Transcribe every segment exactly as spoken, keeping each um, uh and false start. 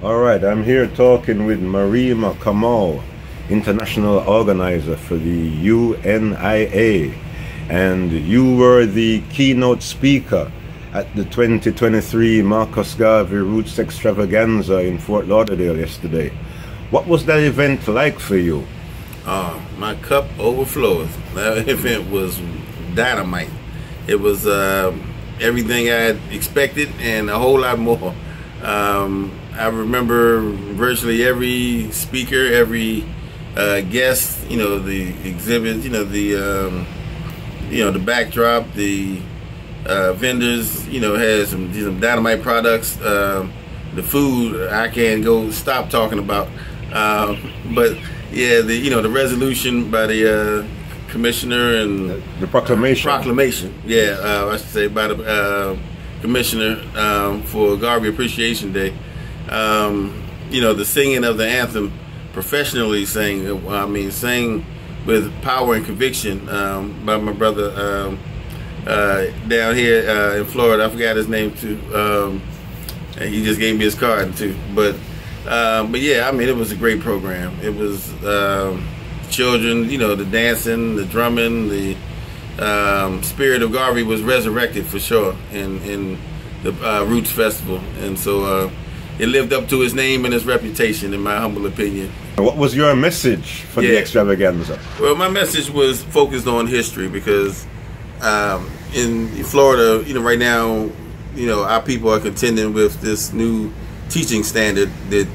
All right, I'm here talking with Mwariama Kamau, international organizer for the U N I A, and you were the keynote speaker at the twenty twenty-three Marcus Garvey Roots Extravaganza in Fort Lauderdale yesterday. What was that event like for you? Uh, my cup overflows. That event was dynamite. It was uh, everything I expected and a whole lot more. Um, I remember virtually every speaker, every uh, guest, you know, the exhibits, you know, the, um, you know, the backdrop, the uh, vendors, you know, had some, some dynamite products. Uh, the food, I can't go stop talking about. Uh, but yeah, the, you know, the resolution by the uh, commissioner and the proclamation, proclamation, yeah, uh, I should say by the uh, commissioner um, for Garvey Appreciation Day. Um, you know, the singing of the anthem, professionally sang, I mean, sang with power and conviction um, by my brother um, uh, down here uh, in Florida. I forgot his name too. Um, and he just gave me his card too. But, um, but yeah, I mean, it was a great program. It was um, children, you know, the dancing, the drumming, the um, spirit of Garvey was resurrected for sure in, in the uh, Roots Festival. And so, uh, it lived up to his name and his reputation, in my humble opinion. What was your message for yeah. the extravaganza? Well, my message was focused on history because um, in Florida, you know, right now, you know, our people are contending with this new teaching standard that,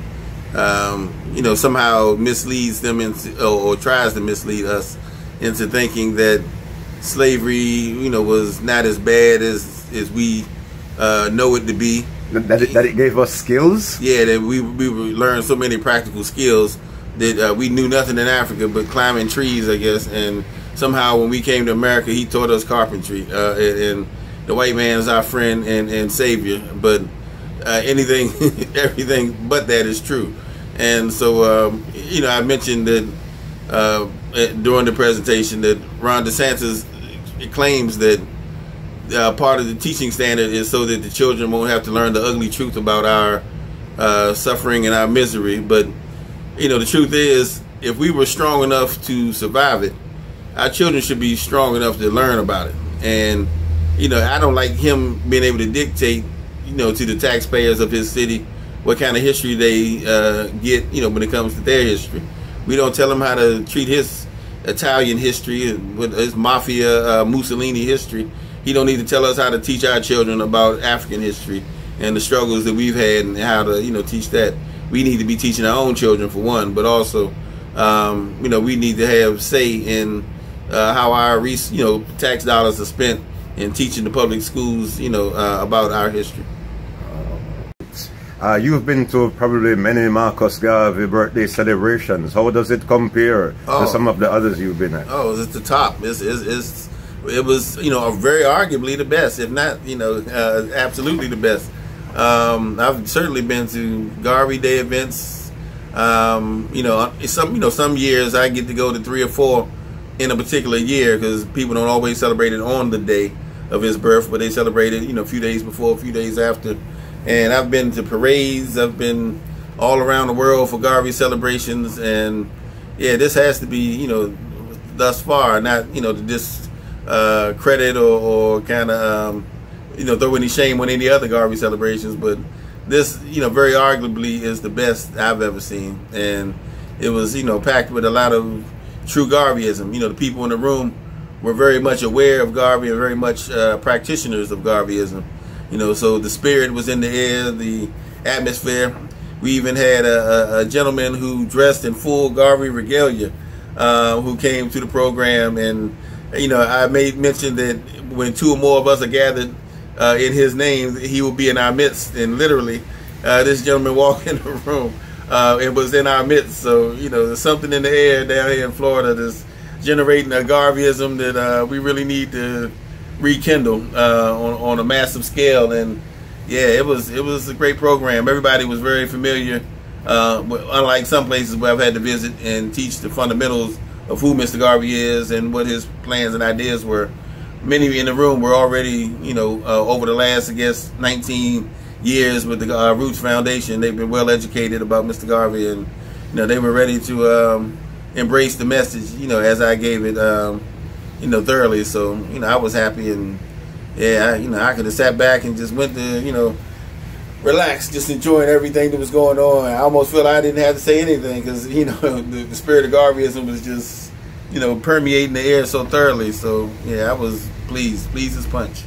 um, you know, somehow misleads them into, or, or tries to mislead us into thinking that slavery, you know, was not as bad as, as we uh, know it to be. That it, that it gave us skills? Yeah, that we, we learned so many practical skills that uh, we knew nothing in Africa but climbing trees, I guess. And somehow when we came to America, he taught us carpentry. Uh, and, and the white man is our friend and, and savior. But uh, anything, everything but that is true. And so, um, you know, I mentioned that uh, during the presentation that Ron DeSantis claims that Uh, part of the teaching standard is so that the children won't have to learn the ugly truth about our uh, suffering and our misery. But, you know, the truth is, if we were strong enough to survive it, our children should be strong enough to learn about it. And, you know, I don't like him being able to dictate, you know, to the taxpayers of his city what kind of history they uh, get, you know, when it comes to their history. We don't tell them how to treat his Italian history, his mafia, uh, Mussolini history. He don't need to tell us how to teach our children about African history and the struggles that we've had and how to, you know, teach that. We need to be teaching our own children for one, but also, um, you know, we need to have say in uh, how our, res you know, tax dollars are spent in teaching the public schools, you know, uh, about our history. Uh, you've been to probably many Marcus Garvey birthday celebrations. How does it compare oh. to some of the others you've been at? Oh, it's the top. It's, it's, it's It was, you know, very arguably the best, if not, you know, uh, absolutely the best. Um, I've certainly been to Garvey Day events. Um, you know, some, you know, some years I get to go to three or four in a particular year because people don't always celebrate it on the day of his birth, but they celebrate it, you know, a few days before, a few days after. And I've been to parades. I've been all around the world for Garvey celebrations. And yeah, this has to be, you know, thus far, not, you know, this. Uh, credit or, or kind of um, you know, throw any shame on any other Garvey celebrations, but this, you know, very arguably is the best I've ever seen, and it was, you know, packed with a lot of true Garveyism. You know, the people in the room were very much aware of Garvey and very much uh, practitioners of Garveyism. You know, so the spirit was in the air, the atmosphere. We even had a, a, a gentleman who dressed in full Garvey regalia uh, who came to the program. And you know, I made mention that when two or more of us are gathered uh, in his name, he will be in our midst. And literally, uh, this gentleman walked in the room uh, and was in our midst. So, you know, there's something in the air down here in Florida that's generating a Garveyism that uh, we really need to rekindle uh, on, on a massive scale. And yeah, it was it was a great program. Everybody was very familiar, uh, unlike some places where I've had to visit and teach the fundamentals of who Mister Garvey is and what his plans and ideas were. Many in the room were already, you know, uh, over the last, I guess, nineteen years with the uh, Roots Foundation, they've been well educated about Mister Garvey, and you know they were ready to um, embrace the message, you know, as I gave it, um, you know, thoroughly. So you know, I was happy, and yeah, I, you know, I could have sat back and just went to, you know, relax, just enjoying everything that was going on. I almost feel I didn't have to say anything because you know the, the spirit of Garveyism was just, you know, permeating the air so thoroughly. So yeah, I was pleased, pleased as punch.